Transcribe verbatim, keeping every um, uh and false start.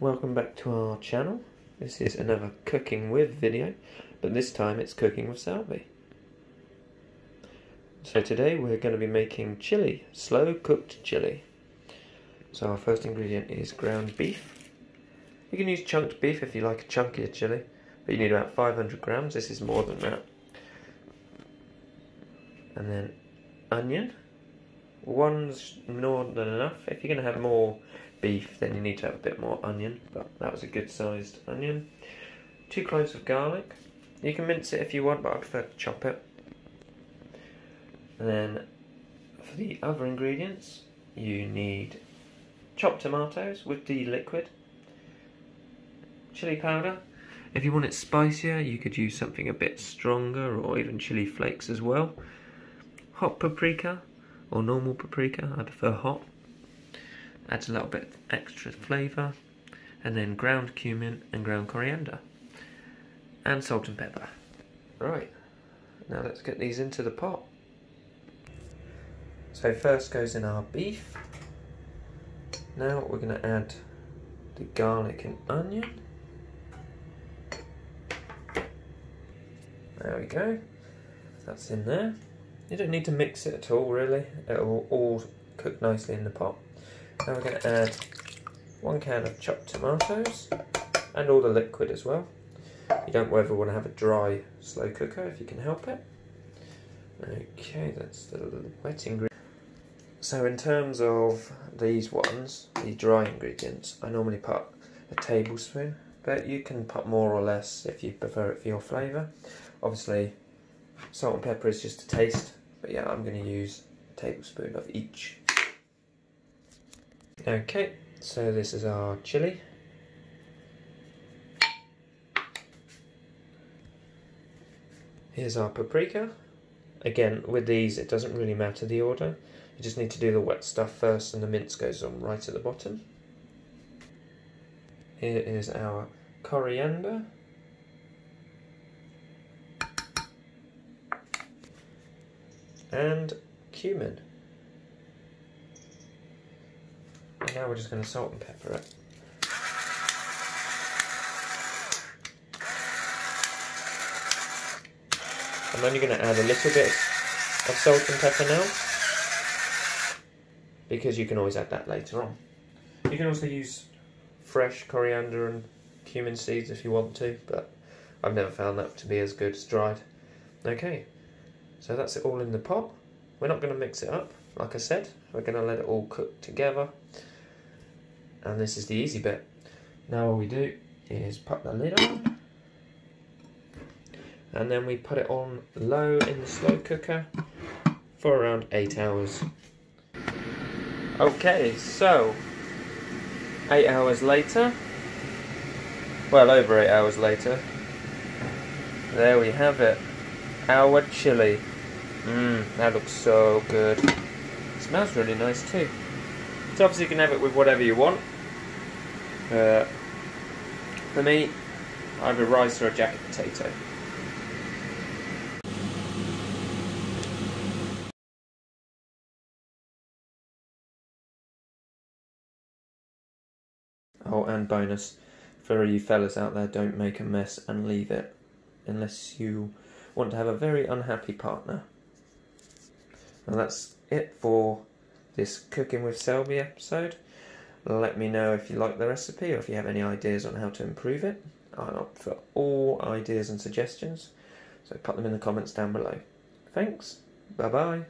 Welcome back to our channel. This is another cooking with video, but this time it's cooking with Selby. So today we're going to be making chili, slow cooked chili. So our first ingredient is ground beef. You can use chunked beef if you like a chunkier chili, but you need about five hundred grams. This is more than that. And then onion. One's more than enough. If you're going to have more beef, then you need to have a bit more onion, but that was a good sized onion. Two cloves of garlic. You can mince it if you want, but I prefer to chop it. And then for the other ingredients, you need chopped tomatoes with the liquid, chili powder. If you want it spicier, you could use something a bit stronger, or even chili flakes as well. Hot paprika, or normal paprika, I prefer hot. Adds a little bit extra flavour, and then ground cumin and ground coriander, and salt and pepper. Right, now let's get these into the pot. So first goes in our beef. Now we're going to add the garlic and onion. There we go, that's in there. You don't need to mix it at all really, it will all cook nicely in the pot. Now we're going to add one can of chopped tomatoes and all the liquid as well. You don't ever want to have a dry slow cooker if you can help it. Okay, that's the wet ingredient. So in terms of these ones, the dry ingredients, I normally put a tablespoon, but you can put more or less if you prefer it for your flavour. Obviously salt and pepper is just a taste, but yeah, I'm going to use a tablespoon of each. Okay, so this is our chili. Here's our paprika. Again, with these it doesn't really matter the order, you just need to do the wet stuff first and the mince goes on right at the bottom. Here is our coriander. And cumin. And now we're just going to salt and pepper it. I'm only going to add a little bit of salt and pepper now, because you can always add that later on. You can also use fresh coriander and cumin seeds if you want to, but I've never found that to be as good as dried. Okay, so that's it all in the pot. We're not going to mix it up, like I said, we're going to let it all cook together. And this is the easy bit. Now all we do is put the lid on, and then we put it on low in the slow cooker for around eight hours. Okay, so eight hours later, well over eight hours later, there we have it, our chili. Mmm, that looks so good. It smells really nice too. So obviously you can have it with whatever you want. Uh, for me, I have a rice or a jacket potato. Oh, and bonus, for you fellas out there, don't make a mess and leave it, unless you want to have a very unhappy partner. And that's it for this Cooking with Selby episode. Let me know if you like the recipe or if you have any ideas on how to improve it. I'm up for all ideas and suggestions, so put them in the comments down below. Thanks, bye bye.